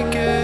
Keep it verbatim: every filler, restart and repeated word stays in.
like it.